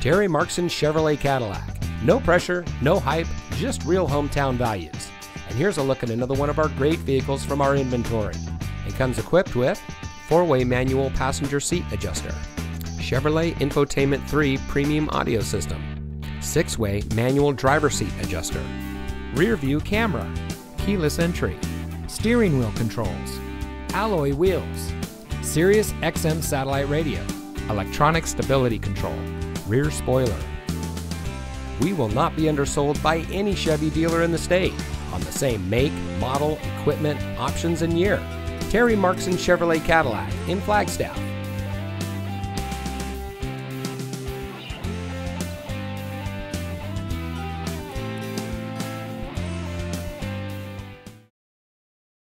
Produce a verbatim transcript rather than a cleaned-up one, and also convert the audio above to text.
Terry Marxen Chevrolet Cadillac. No pressure, no hype, just real hometown values. And here's a look at another one of our great vehicles from our inventory. It comes equipped with four-way manual passenger seat adjuster, Chevrolet Infotainment three Premium Audio System, six-way manual driver seat adjuster, rear view camera, keyless entry, steering wheel controls, alloy wheels, Sirius X M satellite radio, electronic stability control, rear spoiler. We will not be undersold by any Chevy dealer in the state on the same make, model, equipment, options, and year. Terry Marxen Chevrolet Cadillac in Flagstaff.